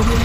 Audio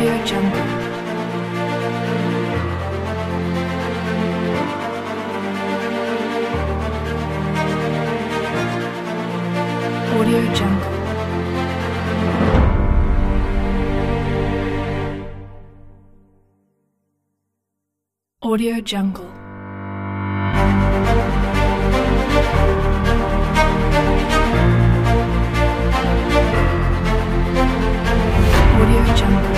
Jungle. Audio Jungle. Audio Jungle. Audio Jungle.